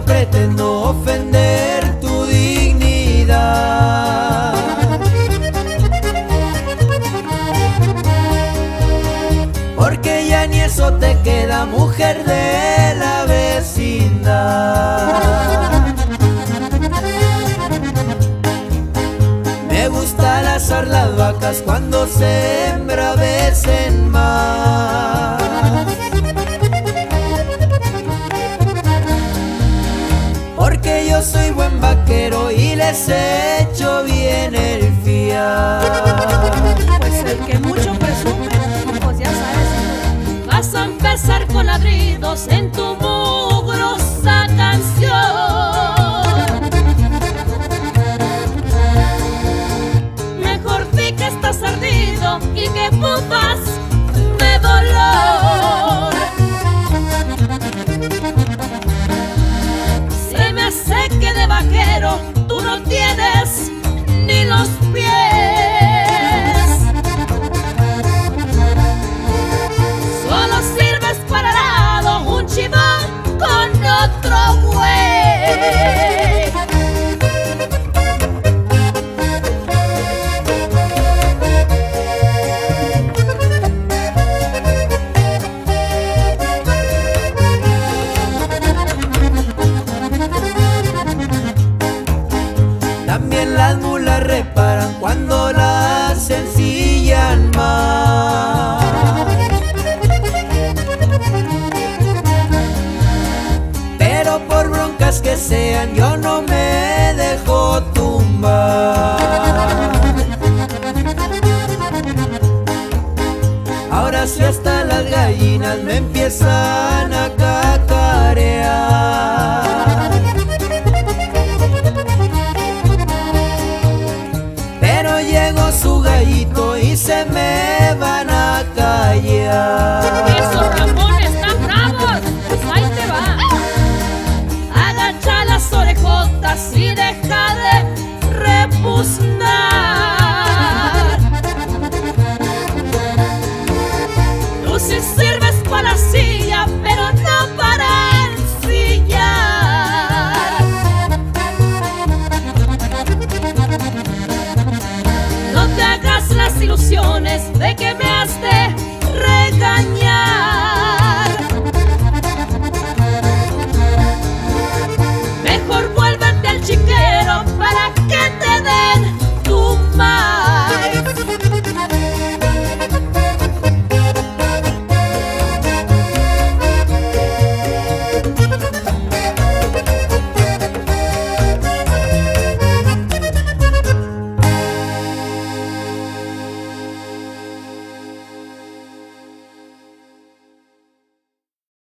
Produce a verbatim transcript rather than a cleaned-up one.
no pretendo ofender tu dignidad. Porque ya ni eso te queda, mujer de la vecindad. Me gusta lazar las vacas cuando se embravecen más. Yo soy buen vaquero y les echo bien el fiar. Pues el que mucho presume, pues ya sabes, vas a empezar con ladridos en tu mugrosa canción. Mejor di que estás ardido y que pupas de dolor. Sé que de vaquero tú no tienes ni los pies. Solo sirves para lado un chivón con otro güey. También las mulas reparan cuando las ensillan más. Pero por broncas que sean, yo no me dejo tumbar. Ahora sí hasta las gallinas me empiezan a cacarear. Llegó su gallito y se me van a callar.